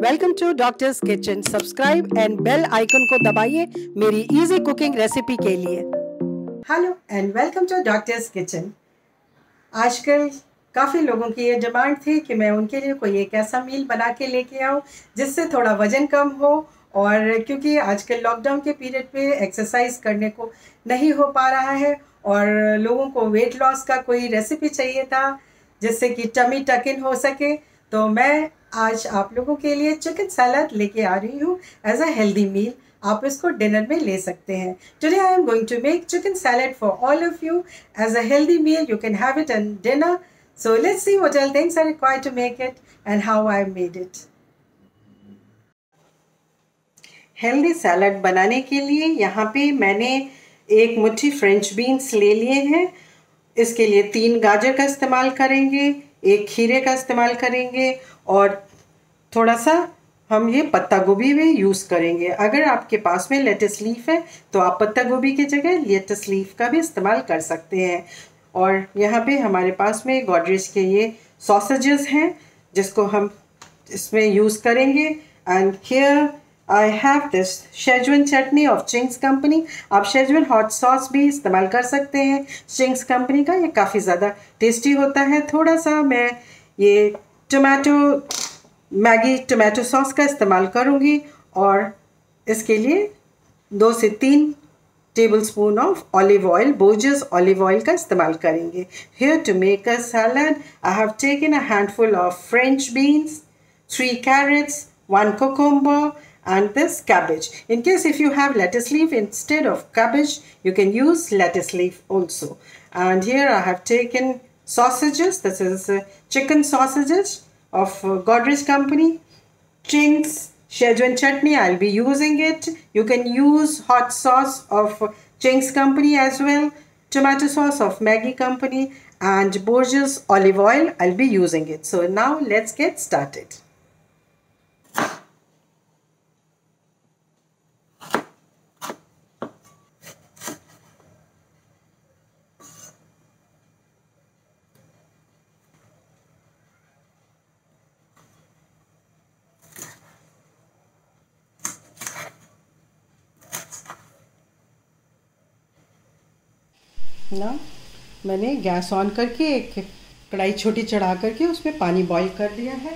Welcome to doctors kitchen. Subscribe and bell icon को दबाइए मेरी इजी कुकिंग रेसिपी के लिए। Hello and welcome to doctors kitchen. आजकल काफ़ी लोगों की ये डिमांड थी कि मैं उनके लिए कोई एक ऐसा मील बना के लेके आऊँ जिससे थोड़ा वज़न कम हो, और क्योंकि आजकल लॉकडाउन के पीरियड पे एक्सरसाइज करने को नहीं हो पा रहा है और लोगों को वेट लॉस का कोई रेसिपी चाहिए था जिससे कि टमी टक इन हो सके, तो मैं आज आप लोगों के लिए चिकन सैलड लेके आ रही हूँ एज अ हेल्दी मील। आप इसको डिनर में ले सकते हैं। Today I am going to make chicken salad for all of you as a healthy meal. You can have it in dinner. So let's see what all things are required to make it and how I made it. Healthy salad बनाने के लिए यहाँ पे मैंने एक मुट्ठी French beans ले लिए हैं। इसके लिए 3 गाजर का इस्तेमाल करेंगे, 1 खीरे का इस्तेमाल करेंगे और थोड़ा सा हम ये पत्ता गोभी भी यूज़ करेंगे। अगर आपके पास में लेटस लीफ है तो आप पत्ता गोभी की जगह लेटस लीफ का भी इस्तेमाल कर सकते हैं। और यहाँ पे हमारे पास में गॉडरेज के ये सॉसेजेस हैं जिसको हम इसमें यूज़ करेंगे। And here I have this schezwan chutney of Ching's company. आप शेजवान हॉट सॉस भी इस्तेमाल कर सकते हैं चिंग्स कंपनी का, ये काफ़ी ज़्यादा टेस्टी होता है। थोड़ा सा मैं ये टोमेटो मैगी टोमेटो सॉस का इस्तेमाल करूँगी और इसके लिए 2 से 3 tablespoon of olive oil, Borje's olive oil का इस्तेमाल करेंगे। Here to make a salad, I have taken a handful of French beans, 3 carrots, 1 cucumber and this cabbage. In case if you have lettuce leaf instead of cabbage, you can use lettuce leaf also. And here I have taken sausages. This is chicken sausages of Godrej company, Ching's. Schezwan chutney, I'll be using it. You can use hot sauce of Ching's company as well, tomato sauce of Maggi company and Borje's olive oil, I'll be using it. So now let's get started. ना मैंने gas on करके एक कढ़ाई छोटी चढ़ा करके उसमें पानी बॉईल कर दिया है।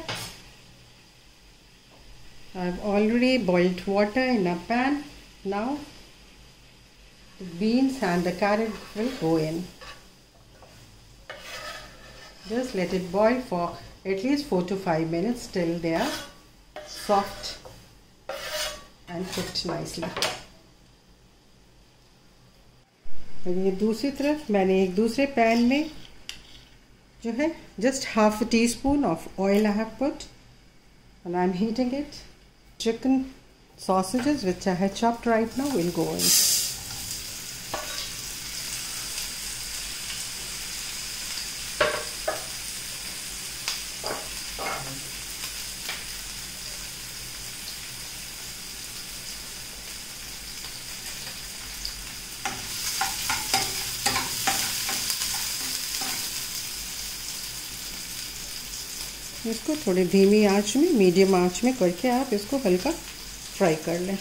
I have already boiled water in a pan. Now beans and the carrot will go in. Just let it boil for at least 4 to 5 minutes till they are soft and cooked nicely. ये दूसरी तरफ मैंने एक दूसरे pan में जो है just half teaspoon of oil I have put and I am heating it. Chicken sausages which I have chopped right now will go in. इसको थोड़ी धीमी आंच में मीडियम आंच में करके आप इसको हल्का फ्राई कर लें।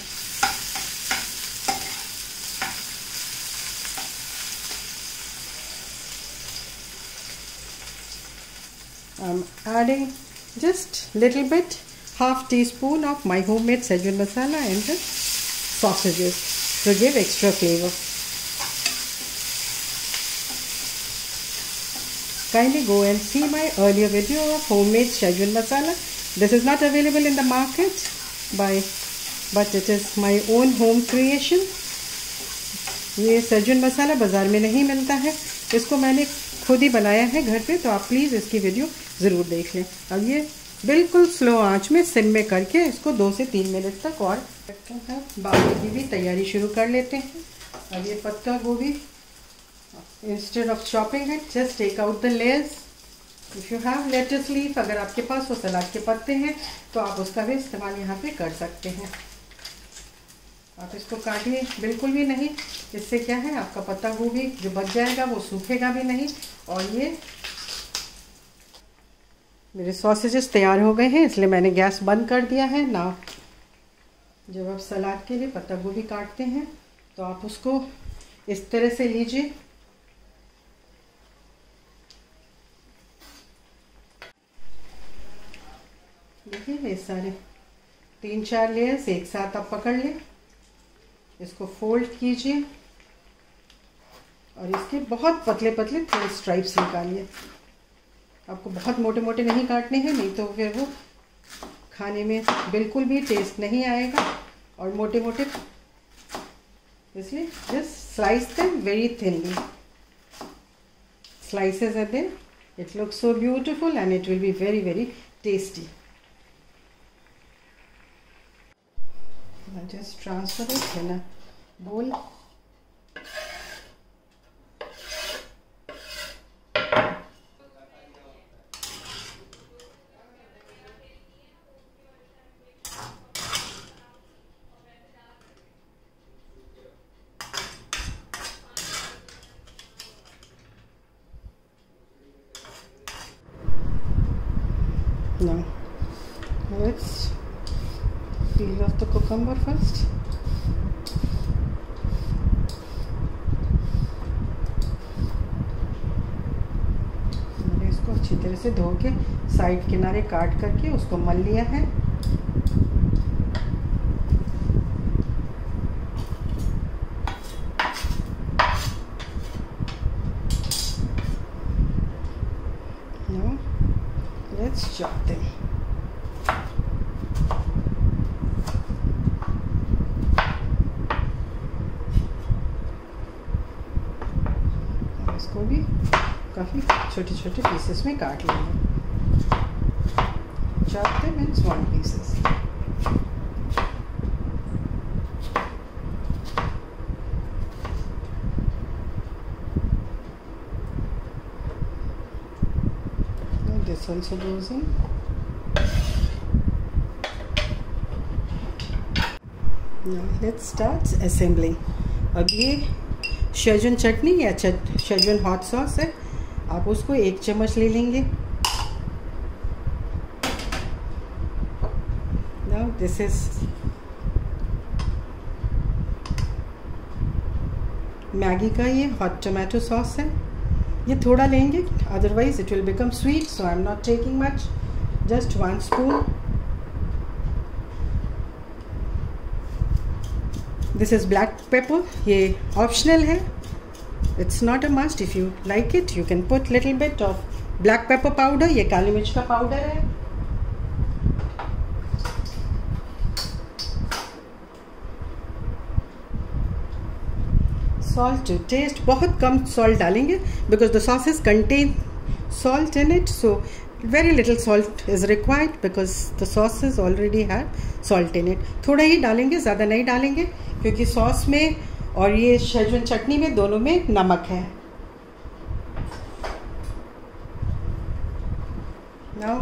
I am adding just little bit half teaspoon of my homemade schezwan masala and the sausages to give extra flavour. Kindly go and see my earlier video of homemade Shezwan masala. This is not available in the market, but it is my own home creation. ये Shezwan masala बाज़ार में नहीं मिलता है, इसको मैंने खुद ही बनाया है घर पे, तो आप प्लीज़ इसकी वीडियो ज़रूर देख लें। अब ये बिल्कुल स्लो आंच में सिम में करके इसको 2 से 3 मिनट तक और बाकी की भी तैयारी शुरू कर लेते हैं। अब ये पत्ता गोभी, Instead of chopping it, just take out the layers. If you have lettuce leaf, अगर आपके पास वो सलाद के पत्ते हैं तो आप उसका भी इस्तेमाल यहाँ पे कर सकते हैं। आप इसको काटिए बिल्कुल भी नहीं, इससे क्या है आपका पत्ता गोभी जो बच जाएगा वो सूखेगा भी नहीं और ये मेरे सॉसेजेस तैयार हो गए हैं, इसलिए मैंने गैस बंद कर दिया है ना। जब आप सलाद के लिए पत्ता गोभी काटते हैं तो आप उसको इस तरह से लीजिए। देखिए ये सारे 3-4 लेयर्स एक साथ आप पकड़ लें, इसको फोल्ड कीजिए और इसके बहुत पतले पतले थोड़े स्ट्राइप्स निकालिए। आपको बहुत मोटे मोटे नहीं काटने हैं, नहीं तो फिर वो खाने में बिल्कुल भी टेस्ट नहीं आएगा। और मोटे मोटे इसलिए just slice them very thinly, slices and then it looks so beautiful and it will be very very tasty. Just transfer it in a bowl. Now let's peel off the cucumber first. मैंने इसको अच्छी तरह से धो के side किनारे काट करके उसको मल लिया है। Now let's chop them. इसको भी काफ़ी छोटे छोटे पीसेस में काट लेंगे। Chop them in small pieces. This also goes in. Now let's start assembling. अब ये शेजवान चटनी या शेजवान हॉट सॉस है, आप उसको 1 चम्मच ले लेंगे। Now this is मैगी का ये हॉट टोमेटो सॉस है, ये थोड़ा लेंगे otherwise it will become sweet, so I am not taking much, just 1 spoon. This is black pepper, ये ऑप्शनल है, it's not a must. If you like it you can put little bit of black pepper powder. ये काली मिर्च का powder है। Salt to taste, बहुत कम salt डालेंगे because the sauces contain salt in it, so very little salt is required because the sauces already have salt in it. थोड़ा ही डालेंगे, ज़्यादा नहीं डालेंगे क्योंकि सॉस में और ये शेजवान चटनी में दोनों में नमक है। Now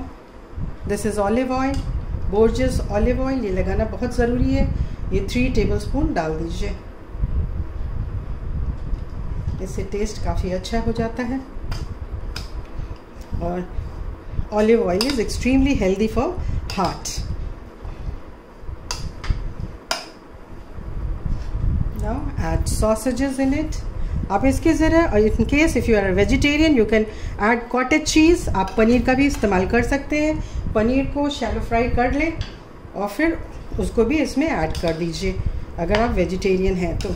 this is olive oil, Borges olive oil, ये लगाना बहुत ज़रूरी है, ये 3 टेबल स्पून डाल दीजिए, इससे टेस्ट काफ़ी अच्छा हो जाता है। और olive oil is extremely healthy for heart. Now add sausages in it. आप इसके ज़रा in case if you are vegetarian you can add cottage cheese, आप पनीर का भी इस्तेमाल कर सकते हैं। पनीर को शैलो फ्राई कर लें और फिर उसको भी इसमें ऐड कर दीजिए अगर आप वेजिटेरियन हैं तो।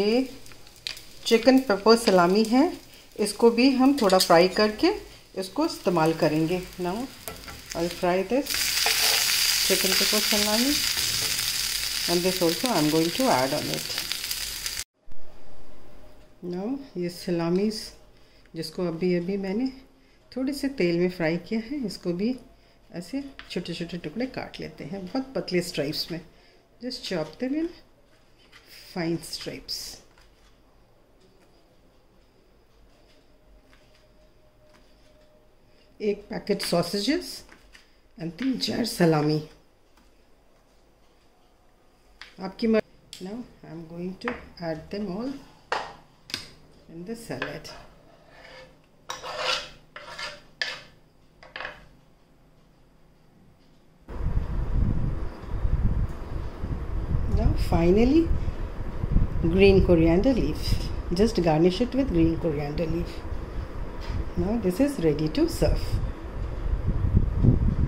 ये चिकन पेपर सलामी है, इसको भी हम थोड़ा फ्राई करके इसको इस्तेमाल करेंगे। Now I fry this chicken pepper salami and this also I am going to add on it. Now ये सलामीज जिसको अभी अभी मैंने थोड़े से तेल में फ्राई किया है, इसको भी ऐसे छोटे छोटे टुकड़े काट लेते हैं, बहुत पतले स्ट्राइप्स में। Just chop them in fine stripes. एक पैकेट sausages and 3-4 salami. आपकी मर्जी। Now I'm going to add them all in the salad. Now finally green coriander leaf. Just garnish it with green coriander leaf. Now this is ready to serve.